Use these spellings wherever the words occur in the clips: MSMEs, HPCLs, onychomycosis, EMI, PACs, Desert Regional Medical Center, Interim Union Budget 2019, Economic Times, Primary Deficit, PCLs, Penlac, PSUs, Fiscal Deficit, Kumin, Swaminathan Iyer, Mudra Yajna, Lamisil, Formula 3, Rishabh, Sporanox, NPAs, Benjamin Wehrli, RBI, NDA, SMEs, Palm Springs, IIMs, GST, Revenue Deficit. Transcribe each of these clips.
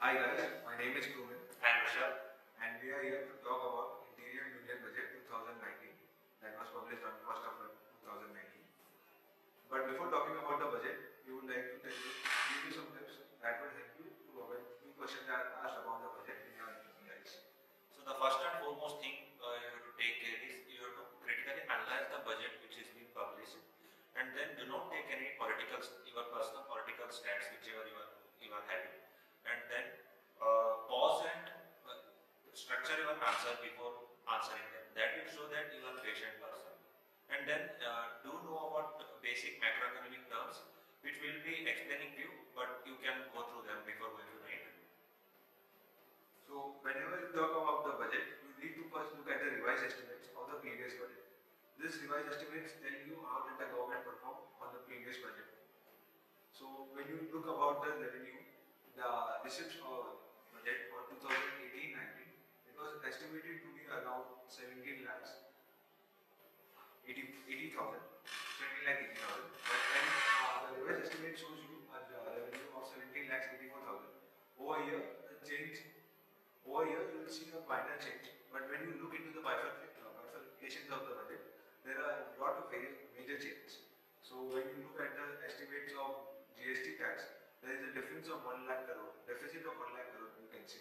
Hi guys, my name is Kumin. I am Rishabh. And we are here to talk about Interim Union Budget 2019 that was published on 1st of April 2019. But before talking about the budget, we would like to give you some tips that will help you to avoid few questions that are asked about the budget in your exercise. So the first and foremost thing you have to take care is you have to critically analyze the budget which is being published. And then do not take any your personal political stance whichever you are having. And then pause and structure your answer before answering them. That will show that you are a patient person. And then do know about basic macroeconomic terms which will be explaining to you, but you can go through them before going to the interview. So whenever you talk about the budget, you need to first look at the revised estimates of the previous budget. This revised estimates tell you how did the government perform on the previous budget. So when you look about the revenue, the receipts for budget for 2018-19, it was estimated to be around 17,80,000, 20,80,000. But then the revised estimate shows you a revenue of 17,84,000. Over here, the change. Over here, you will see a minor change. But when you look into the bifurcations of the budget, there are a lot of major changes. So when you look at the estimates of GST tax, there is a difference of 1 lakh crore, deficit of 1 lakh crore you can see.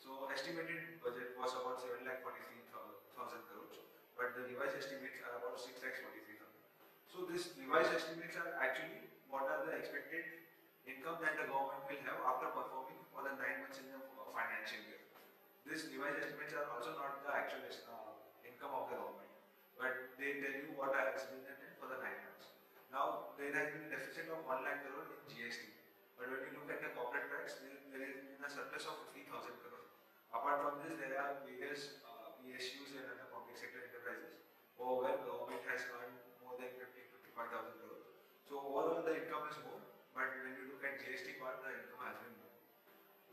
So estimated budget was about 7,43,000 crores, but the revised estimates are about 6,43,000. So this revised estimates are actually what are the expected income that the government will have after performing for the 9 months in the financial year. This revised estimates are also not the actual income of the government, but they tell you what are expected for the 9 months. Now there has been a deficit of 1 lakh crore in GST, but when you look at the corporate tax, there is a surplus of 50,000 crore. Apart from this, there are various PSUs and other public sector enterprises over where the government has earned more than 50,000 to 55,000 crore. So overall the income is more, but when you look at GST part, the income has been more.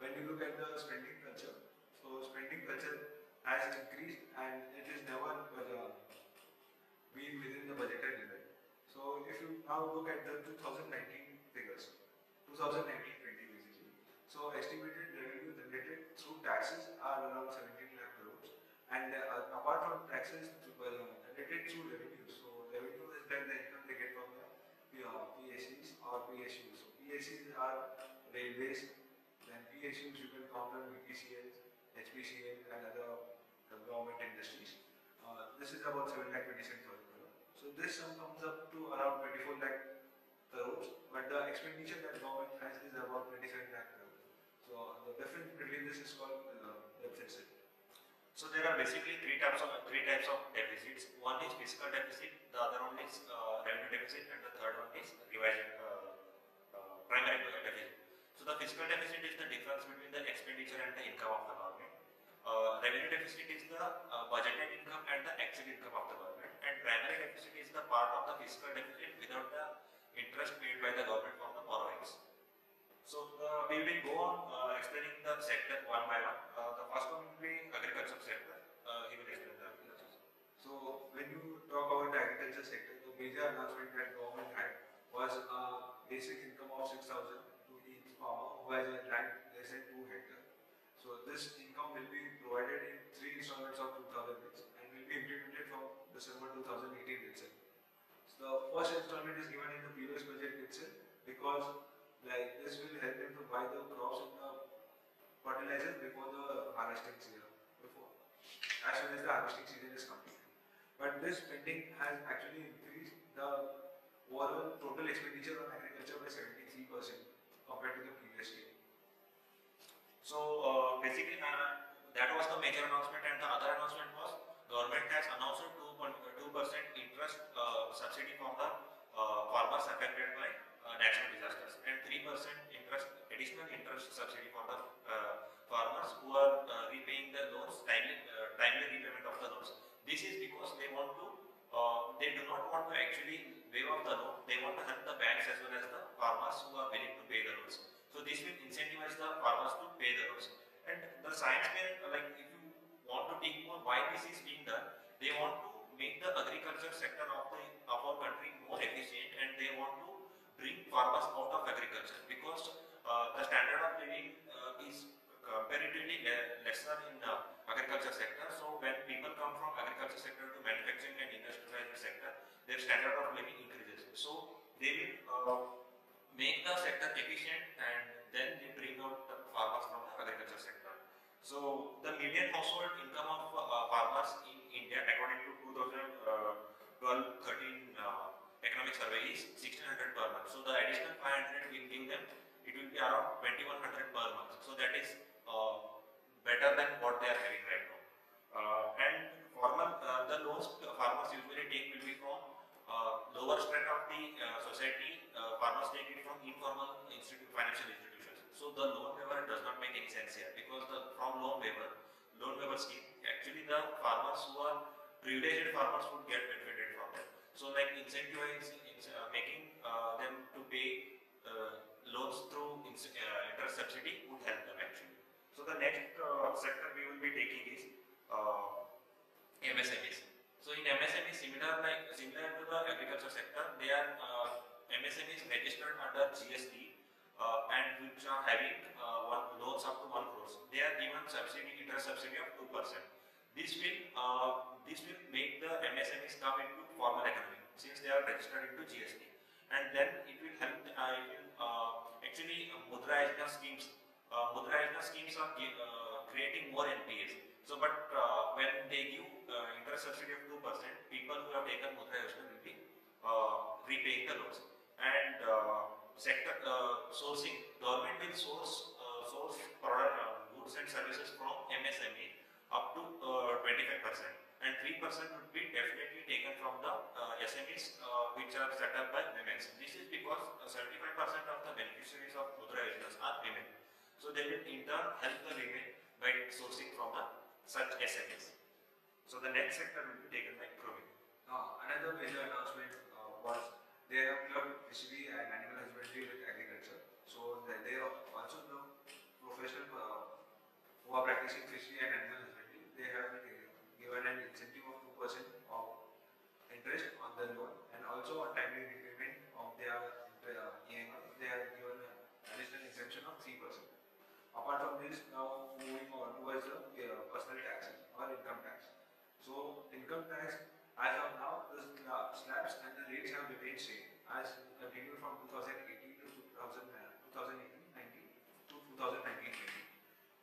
When you look at the spending culture, so spending culture has increased and it is never been within the budgeted limit. So if you now look at the 2019 figures, 2019-20 basically. So estimated revenue generated through taxes are around 17 lakh crores, and apart from taxes generated through revenue. So revenue is then the income they get from the PACs or PSUs. So PACs are railways, then PSUs you can count on PCLs, HPCLs and other government industries. This is about 7,27,000 crores. So this sum comes up to around 24 lakh crores, but the expenditure that government has is about 27 lakh crores. So the difference between this is called deficit. So there are basically three types of deficits. One is fiscal deficit, the other one is revenue deficit, and the third one is revised primary deficit. So the fiscal deficit is the difference between the expenditure and the income of the government. Revenue deficit is the budgeted income and the actual income of the government, and primary deficit is the part of the fiscal deficit without the interest paid by the government for the borrowings. So we will go on explaining the sector one by one. The first one will be agriculture sector. He will explain the agriculture sector. So when you talk about the agriculture sector, the major announcement that government had was a basic income of 6,000 to each farmer who has a land less than 2 hectares. So this income will be provided in 3 installments of 2,000 rupees and will be implemented from December 2018 itself. So the first installment is given in the previous budget itself, because like this will help them to buy the crops and the fertilizers before the harvesting season, as soon as the harvesting season is completed. But this spending has actually increased the overall total expenditure on agriculture by 73% compared to the previous year. So basically that was the major announcement, and the other announcement was government has announced 2% interest subsidy for the farmers affected by natural disasters, and 3% additional interest subsidy for the farmers who are repaying the loans, timely repayment of the loans. This is because they want to, they do not want to actually waive off the loan. They want to help the banks as well as the farmers who are willing to pay the loans. So this will incentivize the farmers to pay the loans. And the science can, like if you want to think more why this is being done, they want to make the agriculture sector of our country more efficient, and they want to bring farmers out of agriculture, because the standard of living is comparatively lesser in agriculture sector. So when people come from agriculture sector to manufacturing and industrialized sector, their standard of living increases. So they will make the sector efficient and then they bring out the farmers from the agriculture sector. So the median household income of farmers in India, according to 2012-13 economic survey, is 1600 per month. So the additional 500 will give them, it will be around 2100 per month. So that is better than what they are having right now. And formal, the lowest farmers usually take will be from lower strata of the society. Farmers take it from informal financial institutions. So the loan waiver does not make any sense here, because from loan waiver scheme, actually the farmers who are privileged farmers would get benefited from that. So like incentivizing, making them to pay loans through interest subsidy would help them actually. So the next sector we will be taking is MSMEs. So in MSMEs, similar to the agriculture sector, they are MSMEs registered under GST and which are having loans up to 1 crore. They are given subsidy, interest subsidy of 2%. This will make the MSMEs come into formal economy since they are registered into GST, and then it will help. Actually, Mudra Yajna schemes are creating more NPAs. So, but when they give interest subsidy of 2%, people who have taken Mudra Yajna will be repaying the loans. And sector sourcing, government will source product, goods and services from MSME up to 25%, and 3% would be definitely taken from the SMEs which are set up by women. This is because 75% of the beneficiaries of Mudra Yajna are women. So they will in turn help the women by sourcing from the such SMEs. So the next sector will be taken by grooming. Another major announcement was they have clubbed fishery and animal husbandry with agriculture. So they are also the professional who are practicing fishery and animal husbandry. They have been given an incentive of 2% of interest on the loan, and also on timely repayment of their EMI, they are given an additional exemption of 3%. Apart from this, now moving on towards the personal taxes or income tax. So income tax, as of now, the slabs and the rates have remained same as continued from 2018 to 2018-19 to 2019-20.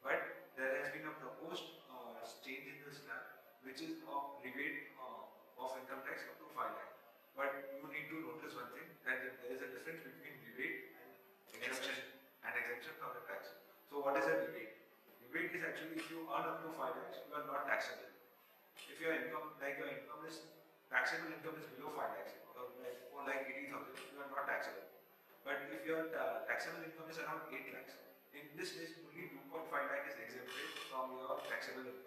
But there has been a proposed change in the slab, which is a rebate of income tax up to 5 lakh. But you need to notice one thing, that there is a difference between rebate and exemption from the tax. So what is a rebate? Rebate is actually if you earn up to 5 lakhs, you are not taxable. If your income, taxable income is below 5 lakhs or like 80,000, you are not taxable. But if your taxable income is around 8 lakhs, in this case only 2.5 lakh is exempted from your taxable income,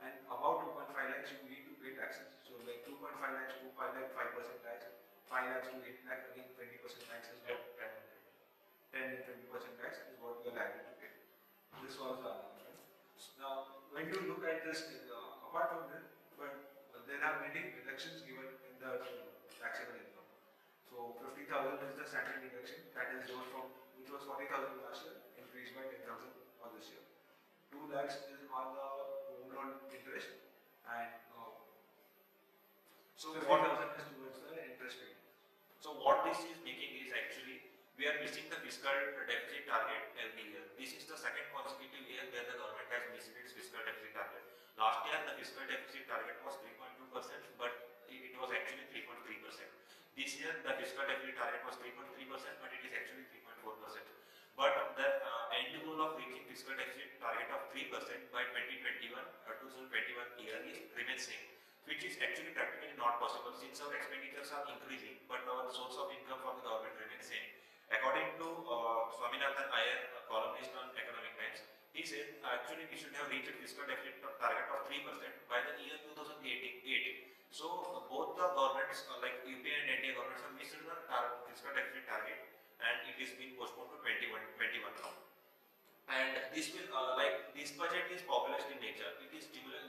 and above 2.5 lakhs you need to pay taxes. So like 2.5 lakhs to 5 lakh, 5% tax, 5 lakhs to 8 lakh, again 20% tax is what 10 and 20% tax is what you are likely to pay. This was the announcement. Now, when you look at this, apart from that, but there are many deductions given in the taxable income. So, 50,000 is the standard deduction that is lower from, which was 40,000 last year, increased by 10,000 for this year. 2 lakhs is on the home loan interest, and so 4,000 is towards the interest payment. So, what this is making is actually we are missing the fiscal deficit target every year. This is the second consecutive year where the government has missed its fiscal deficit target. Last year the fiscal deficit target was 3.2%, but it was actually 3.3%. This year the fiscal deficit target was 3.3%, but it is actually 3.4%. But the end goal of reaching fiscal deficit target of 3% by 2021 or 2021 year remains same, which is actually practically not possible since our expenditures are increasing, but our source of income from the government remains same. According to Swaminathan Iyer, a columnist on Economic Times, he said actually we should have reached a fiscal deficit target of 3% by the year 2018. So both the governments like UP and NDA governments have missed the fiscal deficit target, and it is being postponed to 2021 now. And this will this budget is populist in nature. It will stimulate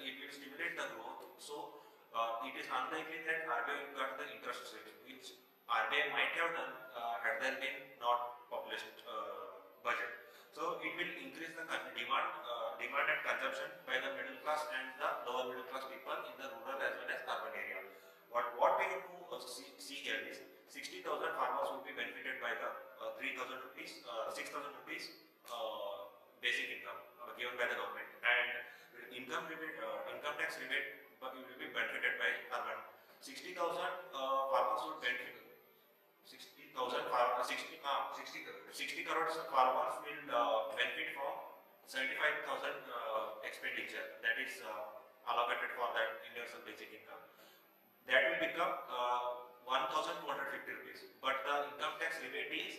the growth. So it is unlikely that RBI will cut the interest rate, which RBI might have done had there been not populist budget. So it will increase the demand and consumption by the middle class and the lower middle class people in the rural as well as urban area. What we need to see here is 60,000 farmers will be benefited by the 6,000 rupees basic income given by the government, and income tax rebate will be benefited by urban. 60,000 farmers would benefit. 60 crores farmers will benefit from 75,000 expenditure that is allocated for that universal basic income. That will become 1,250 rupees, but the income tax rebate is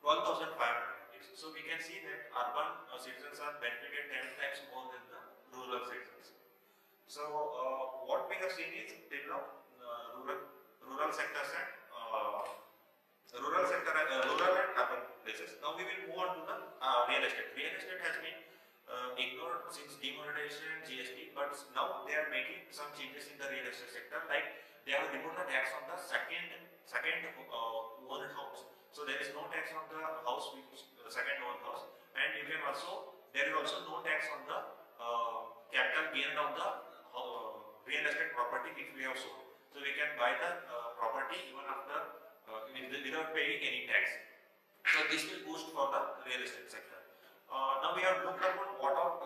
12,500 rupees. So we can see that urban citizens are benefited 10 times more than the rural citizens. So what we have seen is till now rural sectors and rural and urban places. Now we will move on to the real estate. Real estate has been ignored since demonetization and GST, but now they are making some changes in the real estate sector. Like they have removed the tax on the second owned house. So there is no tax on the house, second owned house, and you can also there is also no tax on the capital gained on the real estate property which we have sold. So we can buy the property even after. Without paying any tax. So this will boost for the real estate sector. Now we have looked upon what are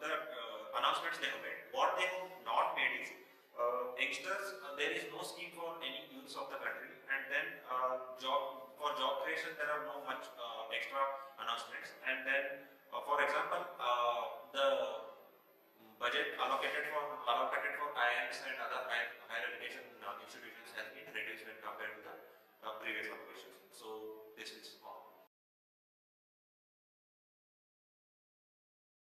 the announcements they have made. What they have not made is youngsters. There is no scheme for any youths of the country, and then for job creation there are no much extra announcements. And then for example the budget allocated for IIMs and other higher education institutions has